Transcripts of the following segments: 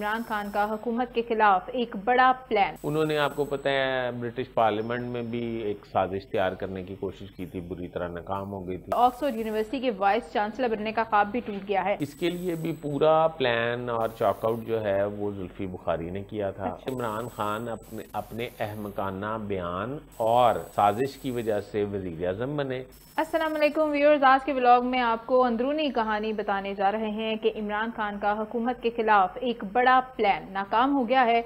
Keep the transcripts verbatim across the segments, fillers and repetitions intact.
इमरान खान का हुकूमत के खिलाफ एक बड़ा प्लान। उन्होंने, आपको पता है, ब्रिटिश पार्लियामेंट में भी एक साजिश तैयार करने की कोशिश की थी, बुरी तरह नाकाम हो गई थी। ऑक्सफोर्ड यूनिवर्सिटी के वाइस चांसलर बनने का ख्वाब भी टूट गया है। इसके लिए भी पूरा प्लान और चॉकआउट जो है वो जुल्फी बुखारी ने किया था। अच्छा। इमरान खान अपने अपने अहमकाना बयान और साजिश की वजह से वजीर आजम बने। अस्सलाम वालेकुम व्यूअर्स, आज के व्लॉग में आपको अंदरूनी कहानी बताने जा रहे हैं कि इमरान खान का हुकूमत के खिलाफ एक बड़ा प्लान नाकाम हो गया है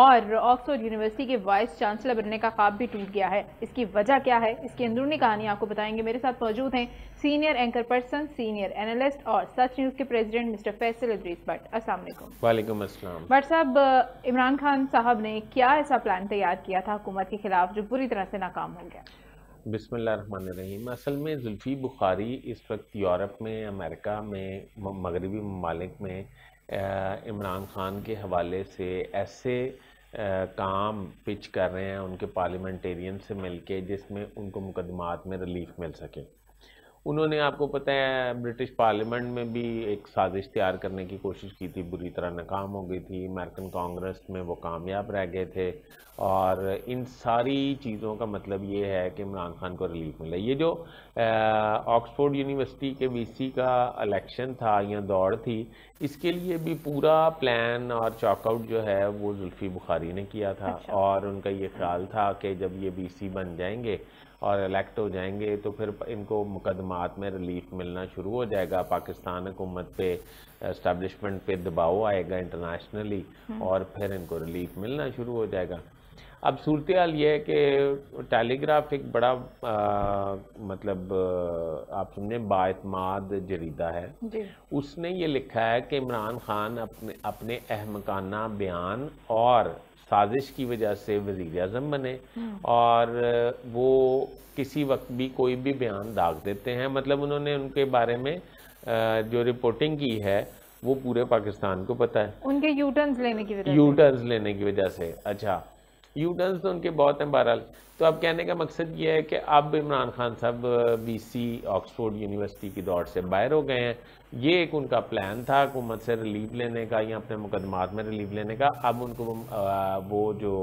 और ऑक्सफोर्ड यूनिवर्सिटी के वाइस चांसलर बनने का ख्वाब भी टूट गया है। इसकी वजह क्या है, इसकी अंदरूनी कहानी आपको बताएंगे। मेरे साथ मौजूद हैं senior anchor person, senior analyst और सच न्यूज़ के प्रेसिडेंट मिस्टर फैसल इदरीस भट्ट। अस्सलाम वालेकुम। वालेकुम अस्सलाम। भट्ट साहब, इमरान खान साहब ने क्या ऐसा प्लान तैयार किया था हुकूमत के खिलाफ जो बुरी तरह से नाकाम हो गया? बिस्मिल्लाह रहमान रहीम। असल में जुल्फी बुखारी इस वक्त यूरोप में, अमेरिका में, मगरबी ममालिक में इमरान खान के हवाले से ऐसे काम पिच कर रहे हैं उनके पार्लियामेंटेरियन से मिलके जिसमें उनको मुकदमात में रिलीफ मिल सके। उन्होंने, आपको पता है, ब्रिटिश पार्लियामेंट में भी एक साजिश तैयार करने की कोशिश की थी, बुरी तरह नाकाम हो गई थी। अमेरिकन कांग्रेस में वो कामयाब रह गए थे और इन सारी चीज़ों का मतलब ये है कि इमरान खान को रिलीफ मिला। ये जो ऑक्सफोर्ड यूनिवर्सिटी के वीसी का इलेक्शन था या दौड़ थी, इसके लिए भी पूरा प्लान और चॉकआउट जो है वो जुल्फी बुखारी ने किया था। अच्छा। और उनका ये ख्याल था कि जब ये वीसी बन जाएंगे और इलेक्ट हो जाएंगे तो फिर इनको मुकदमात में रिलीफ मिलना शुरू हो जाएगा, पाकिस्तान हुकूमत पे, एस्टेब्लिशमेंट पे दबाव आएगा इंटरनेशनली और फिर इनको रिलीफ मिलना शुरू हो जाएगा। अब सूरत हाल ये है कि टेलीग्राफ एक बड़ा आ, मतलब आप समझे बाएतमाद जरीदा है, उसने ये लिखा है कि इमरान खान अपने अपने अहमकाना बयान और साजिश की वजह से वजीर आज़म बने और वो किसी वक्त भी कोई भी बयान दाग देते हैं। मतलब उन्होंने उनके बारे में जो रिपोर्टिंग की है वो पूरे पाकिस्तान को पता है, उनके यूटर्न्स लेने की वजह यूटर्न्स लेने की वजह से। अच्छा, यूटर्न्स तो उनके बहुत हैं। बहरहाल, तो अब कहने का मकसद ये है कि अब इमरान खान साहब बी सी ऑक्सफोर्ड यूनिवर्सिटी की दौड़ से बाहर हो गए हैं। ये एक उनका प्लान था हुकूमत से रिलीफ लेने का या अपने मुकदमात में रिलीफ लेने का। अब उनको वो जो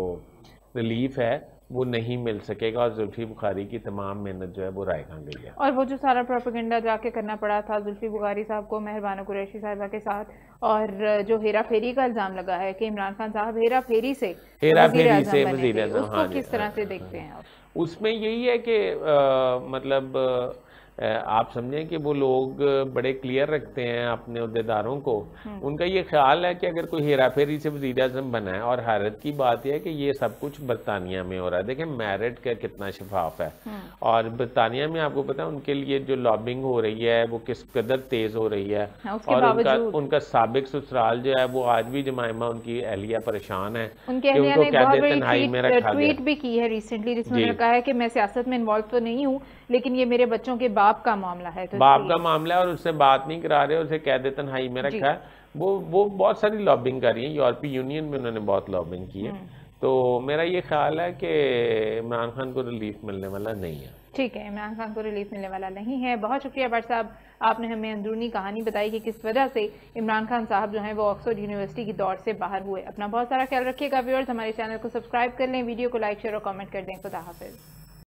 रिलीफ है वो नहीं मिल सकेगा और जुल्फी बुखारी की तमाम मेहनत जो है वो राय खान गई है। और वो जो सारा प्रोपेगेंडा जाके करना पड़ा था जुल्फी बुखारी साहब को मेहरान कुरैशी साहबा के साथ, और जो हेरा फेरी का इल्ज़ाम लगा है कि इमरान खान साहब हेरा फेरी से हेरा फेरी से वज़ीर आज़म, उसको किस तरह से देखते हैं? उसमें यही है कि मतलब आप समझें कि वो लोग बड़े क्लियर रखते हैं अपने अहदेदारों को। उनका ये ख्याल है कि अगर कोई हेरा फेरी से वज़ीर आज़म बना है, और हैरत की बात यह है कि ये सब कुछ बरतानिया में हो रहा है। देखें मेरिट का कितना शफाफ है, और बरतानिया में आपको पता है उनके लिए जो लॉबिंग हो रही है वो किस कदर तेज़ हो रही है। और उनका उनका साबिक ससुराल जो है वो आज भी जमायमा उनकी अहलिया परेशान है कि उनको कहते तन्हाई में रखा गया। ट्वीट भी की है रिसेंटली जिसमें उन्होंने कहा है कि मैं सियासत में इन्वॉल्व तो नहीं हूँ लेकिन ये मेरे बच्चों के बाप का मामला है, तो बाप का मामला है और उससे बात नहीं करा रहे, उसे कैद तन्हाई में रखा है। वो वो बहुत सारी लॉबिंग कर रही है, यूरोपीय यूनियन में उन्होंने बहुत लॉबिंग की है। तो मेरा ये ख्याल है कि इमरान खान को रिलीफ मिलने वाला नहीं है। ठीक है, इमरान खान को रिलीफ मिलने वाला नहीं है। बहुत शुक्रिया भट्ट साहब, आपने हमें अंदरूनी कहानी बताई कि किस वजह से इमरान खान साहब जो हैं वो ऑक्सफोर्ड यूनिवर्सिटी की दौड़ से बाहर हुए। अपना बहुत सारा ख्याल रखिएगा व्यूअर्स, हमारे चैनल को सब्सक्राइब कर लें, वीडियो को लाइक शेयर और कॉमेंट कर दें। खुदा हाफिज़।